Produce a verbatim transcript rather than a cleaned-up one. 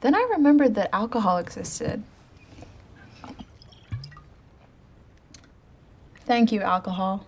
Then I remembered that alcohol existed. Thank you, alcohol.